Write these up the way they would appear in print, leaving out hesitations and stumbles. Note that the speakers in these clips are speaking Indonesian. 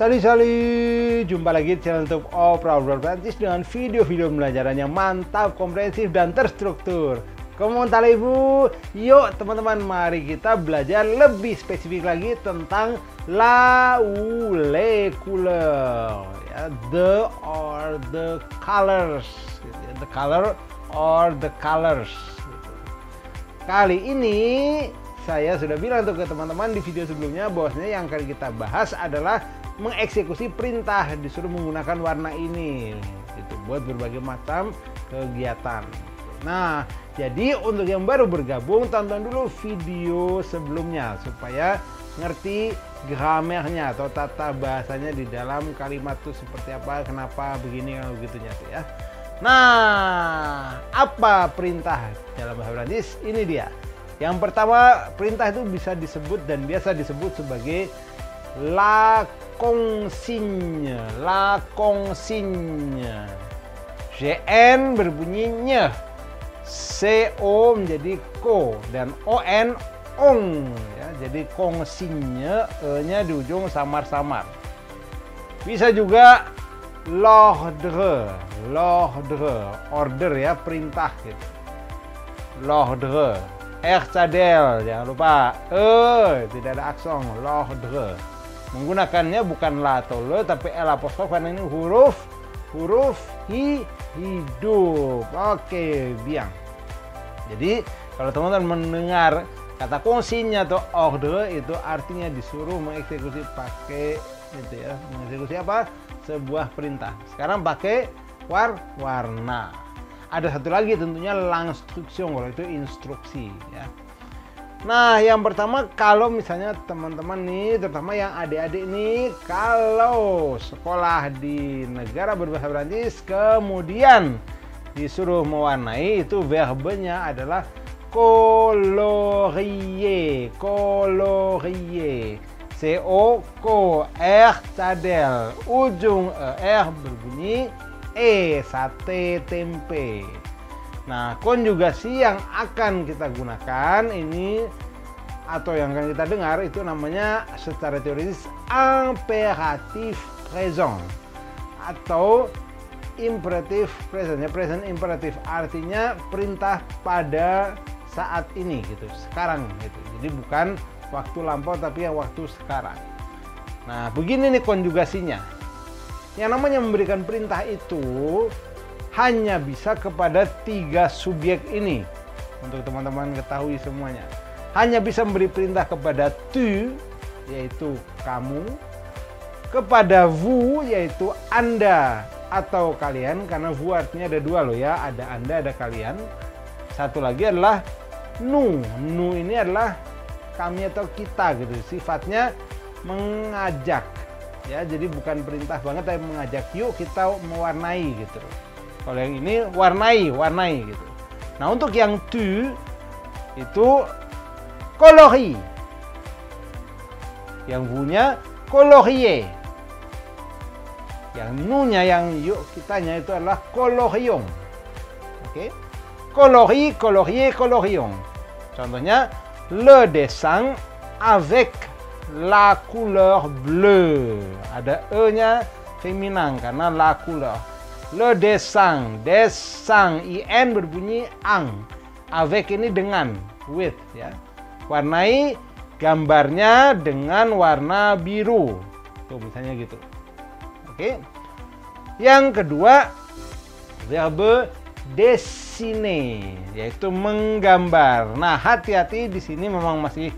Salut, jumpa lagi di channel YouTube OPERA dengan video-video pembelajarannya mantap, komprehensif, dan terstruktur. Komentar ibu, yuk teman-teman, mari kita belajar lebih spesifik lagi tentang la ou les couleurs, ya, the or the colors, the color or the colors. Kali ini saya sudah bilang tuh ke teman-teman di video sebelumnya bahwasanya yang akan kita bahas adalah mengeksekusi perintah disuruh menggunakan warna ini gitu, buat berbagai macam kegiatan. Nah, jadi untuk yang baru bergabung, tonton dulu video sebelumnya supaya ngerti grammarnya atau tata bahasanya di dalam kalimat tuh seperti apa, kenapa begini kalau begitunya tuh ya. Nah, apa perintah dalam bahasa Prancis? Ini dia. Yang pertama, perintah itu bisa disebut dan biasa disebut sebagai la consigne, la consigne. GN berbunyi nye, CO menjadi ko, dan ON ong, ya, jadi consigne, E-nya di ujung samar-samar. Bisa juga l'ordre, l'ordre, order ya, perintah gitu. L'ordre, R cadel, jangan lupa, tidak ada aksong, l'ordre. Menggunakannya bukan la atau le, tapi l apostrof karena ini huruf hidup. Oke, biang. Jadi kalau teman-teman mendengar kata consigne atau ordre, itu artinya disuruh mengeksekusi pakai gitu ya, mengeksekusi apa? Sebuah perintah. Sekarang pakai warna. Ada satu lagi tentunya langstruksion, kalau itu instruksi ya. Nah, yang pertama kalau misalnya teman-teman nih, terutama yang adik-adik nih, kalau sekolah di negara berbahasa Prancis kemudian disuruh mewarnai, itu verbenya adalah kolorie, kolorie, CO, ko, R, cadel, ujung ER berbunyi E, sate, tempe. Nah, konjugasi yang akan kita gunakan ini atau yang akan kita dengar itu namanya secara teoritis imperatif present atau imperatif present. Ya, present imperatif artinya perintah pada saat ini gitu, sekarang gitu. Jadi bukan waktu lampau tapi yang waktu sekarang. Nah, begini nih konjugasinya. Yang namanya memberikan perintah itu hanya bisa kepada tiga subjek ini, untuk teman-teman ketahui semuanya. Hanya bisa memberi perintah kepada tu, yaitu kamu, kepada vous, yaitu anda atau kalian, karena vous artinya ada dua loh ya, ada anda, ada kalian. Satu lagi adalah nous, nous ini adalah kami atau kita gitu, sifatnya mengajak ya, jadi bukan perintah banget tapi mengajak, yuk kita mewarnai gitu. Kalau yang ini warnai, warnai gitu. Nah, untuk yang tu itu kolorie, yang vu-nya kolorie, yang nu-nya, yang yuk kitanya itu adalah kolorion. Oke, kolorie, kolorie, kolorion. Contohnya le desang avec la couleur bleue. Ada e-nya feminin karena la couleur. Le desang, desang, IN berbunyi ang, avec ini dengan, with ya. Warnai gambarnya dengan warna biru, tuh misalnya gitu. Oke. Yang kedua verbe desine, yaitu menggambar. Nah, hati-hati di sini memang masih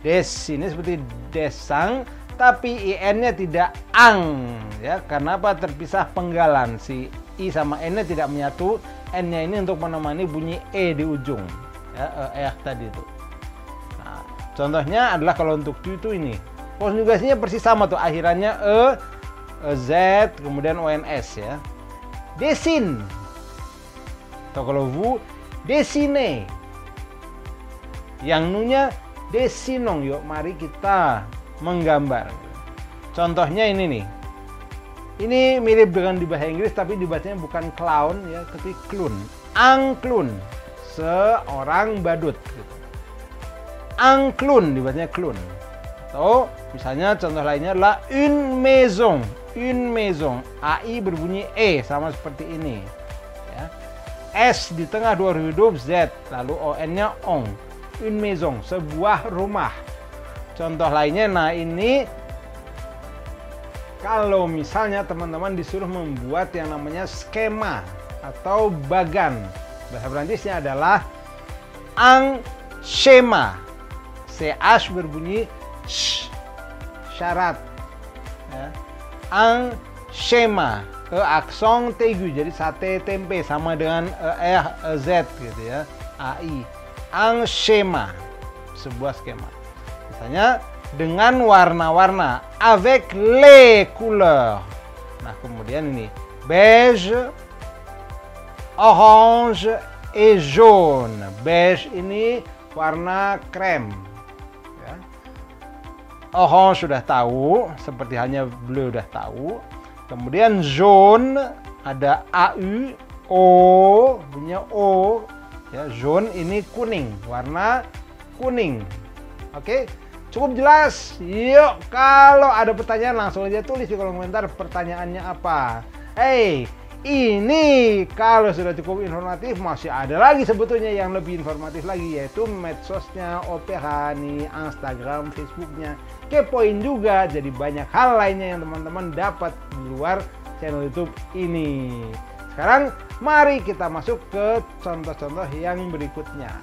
desine seperti desang, tapi IN-nya tidak ang ya, karena apa, terpisah penggalan, si I sama N-nya tidak menyatu, N-nya ini untuk menemani bunyi E di ujung ya, E tadi itu. Nah, contohnya adalah kalau untuk tu itu ini konjugasinya persis sama tuh, akhirannya E, Z, kemudian ONS ya. Desin, atau kalau vu desine, yang nu-nya desinong, yuk mari kita menggambar. Contohnya ini nih. Ini mirip dengan di bahasa Inggris tapi dibacanya bukan clown ya, tapi clown. Angklun, seorang badut gitu. Angklun dibacanya clown. Atau Misalnya contoh lainnya adalah une maison. Une maison. AI berbunyi E sama seperti ini. Ya. S di tengah dua huruf Z. Lalu ON-nya ong. Une maison. Sebuah rumah. Contoh lainnya. Nah ini kalau misalnya teman-teman disuruh membuat yang namanya skema atau bagan. Bahasa Perancisnya adalah ang-schema. CH berbunyi sh. Syarat ya. Ang-schema, e-axon-tegu, jadi sate tempe sama dengan z gitu ya, ai. Ang-schema, sebuah skema. Misalnya dengan warna-warna, avec les couleurs. Nah kemudian ini beige, orange, et jaune. Beige ini warna krem. Orange sudah tahu, seperti halnya blue sudah tahu. Kemudian jaune ada AU, O, punya O. Ya, jaune ini kuning, warna kuning. Oke, cukup jelas. Yuk, kalau ada pertanyaan langsung aja tulis di kolom komentar pertanyaannya apa. Hey, ini kalau sudah cukup informatif, masih ada lagi sebetulnya yang lebih informatif lagi, yaitu medsosnya OPERA nih, Instagram, Facebooknya. Kepoin juga, jadi banyak hal lainnya yang teman-teman dapat di luar channel YouTube ini. Sekarang mari kita masuk ke contoh-contoh yang berikutnya.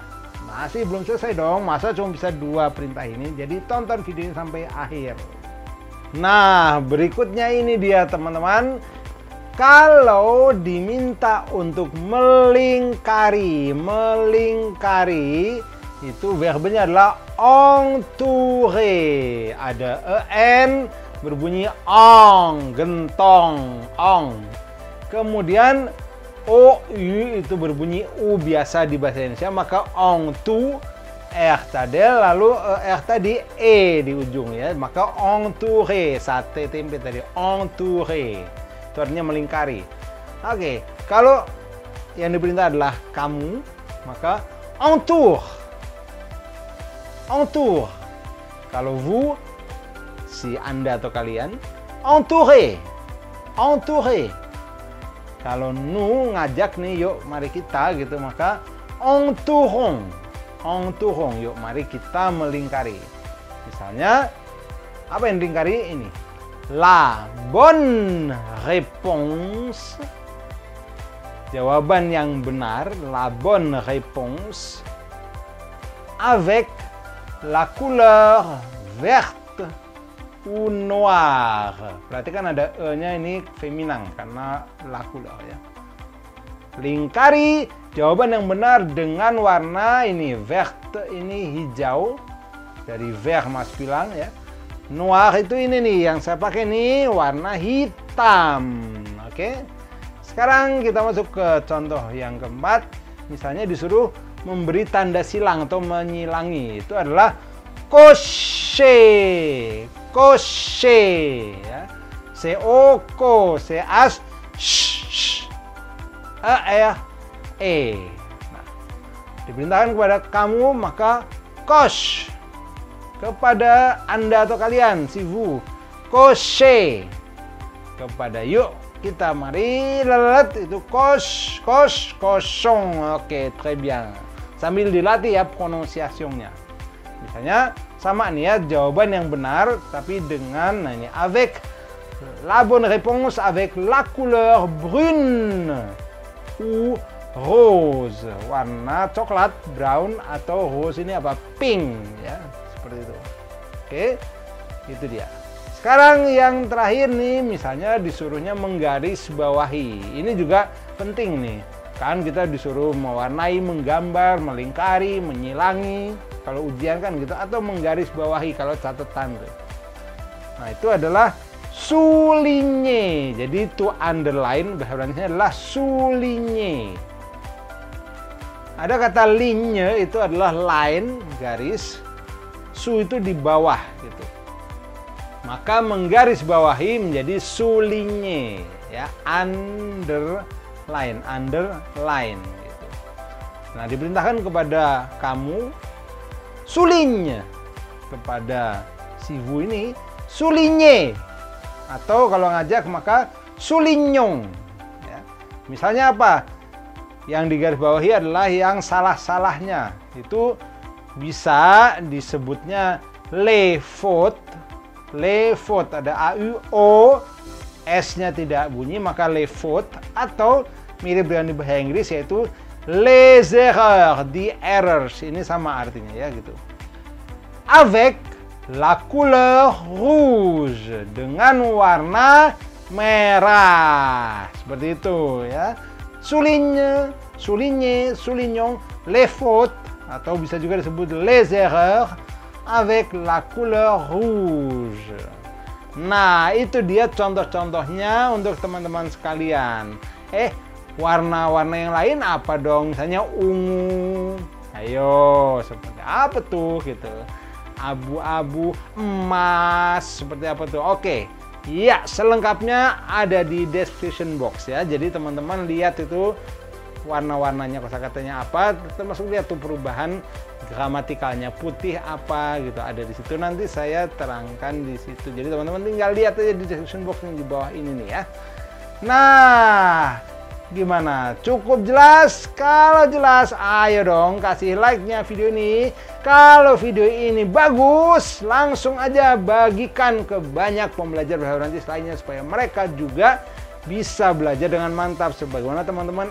Masih belum selesai dong, masa cuma bisa dua perintah ini, jadi tonton videonya sampai akhir. Nah berikutnya ini dia teman-teman. Kalau diminta untuk melingkari, melingkari itu verbenya adalah ong touré. Ada en berbunyi ong, gentong, ong. Kemudian ou itu berbunyi u biasa di bahasa Indonesia, maka ong tu tadi, lalu tadi e di ujung ya, maka ong touré, sate tempe tadi ong touré. Artinya melingkari. Oke, kalau yang diperintah adalah kamu, maka entour, entour. Kalau vous, si anda atau kalian, entouré, entouré. Kalau nous ngajak nih, yuk mari kita gitu, maka entourons, entourons. Yuk mari kita melingkari. Misalnya apa yang dilingkari ini? La bonne réponse, jawaban yang benar, la bonne réponse, avec la couleur verte ou noir. Perhatikan ada e-nya ini feminang karena la couleur ya. Lingkari jawaban yang benar dengan warna ini, verte ini hijau, dari vert mas bilang ya. Noir itu ini nih yang saya pakai nih, warna hitam. Oke, sekarang kita masuk ke contoh yang keempat. Misalnya disuruh memberi tanda silang atau menyilangi, itu adalah koshe, koshe ya. Coko, seas, sh, e. Nah, diperintahkan kepada kamu maka kosh. Kepada anda atau kalian, si vous, koshe. Kepada yuk, kita mari lelet, itu kosh, kosh, kosong. Oke, très bien. Sambil dilatih ya pronunciation-nya. Misalnya, sama nih ya, jawaban yang benar, tapi dengan, nah ini, avec la bonne réponse, avec la couleur brune ou rose. Warna coklat, brown, atau rose ini apa? Pink, ya. Itu. Oke, itu dia. Sekarang yang terakhir nih, misalnya disuruhnya menggaris bawahi. Ini juga penting nih. Kan kita disuruh mewarnai, menggambar, melingkari, menyilangi. Kalau ujian kan gitu, atau menggaris bawahi kalau catatan. Nah, itu adalah sulinye. Jadi to underline bahasa Perancisnya adalah sulinye. Ada kata linye itu adalah line, garis. Su itu di bawah gitu. Maka menggaris bawahi menjadi sulinye ya, underline, underline gitu. Nah, diperintahkan kepada kamu sulinye, kepada si vous ini soulignez, atau kalau ngajak maka soulignons ya. Misalnya apa? Yang digarisbawahi adalah yang salah-salahnya, itu bisa disebutnya les fautes. Les fautes ada a u o, s-nya tidak bunyi, maka les fautes, atau mirip dengan di bahasa Inggris yaitu les erreurs, the errors, ini sama artinya ya gitu. Avec la couleur rouge, dengan warna merah, seperti itu ya. Souligne, soulignez, soulignons les fautes, atau bisa juga disebut les erreurs avec la couleur rouge. Nah, itu dia contoh-contohnya untuk teman-teman sekalian. Warna-warna yang lain apa dong? Misalnya ungu, ayo, seperti apa tuh gitu. Abu-abu, emas, seperti apa tuh? Oke, ya, selengkapnya ada di description box ya. Jadi teman-teman lihat itu warna-warnanya, kosakatanya apa, termasuk lihat tuh perubahan gramatikalnya, putih apa gitu, ada di situ. Nanti saya terangkan di situ. Jadi teman-teman tinggal lihat aja di description box yang di bawah ini nih ya. Nah, gimana? Cukup jelas? Kalau jelas, ayo dong kasih like-nya video ini. Kalau video ini bagus, langsung aja bagikan ke banyak pembelajar bahasa Perancis lainnya supaya mereka juga bisa belajar dengan mantap. Sebagaimana teman-teman,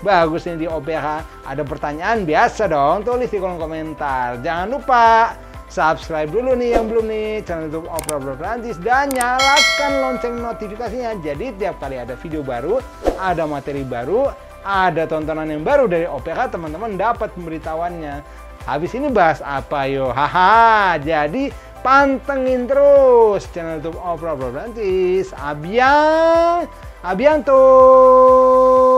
bagus ini di OPERA. Ada pertanyaan biasa dong, tulis di kolom komentar. Jangan lupa subscribe dulu nih yang belum nih channel YouTube OPERA Perancis, dan nyalakan lonceng notifikasinya. Jadi tiap kali ada video baru, ada materi baru, ada tontonan yang baru dari OPERA, teman-teman dapat pemberitahuannya. Habis ini bahas apa yo? Haha. Jadi pantengin terus channel YouTube OPERA Perancis. A bientôt.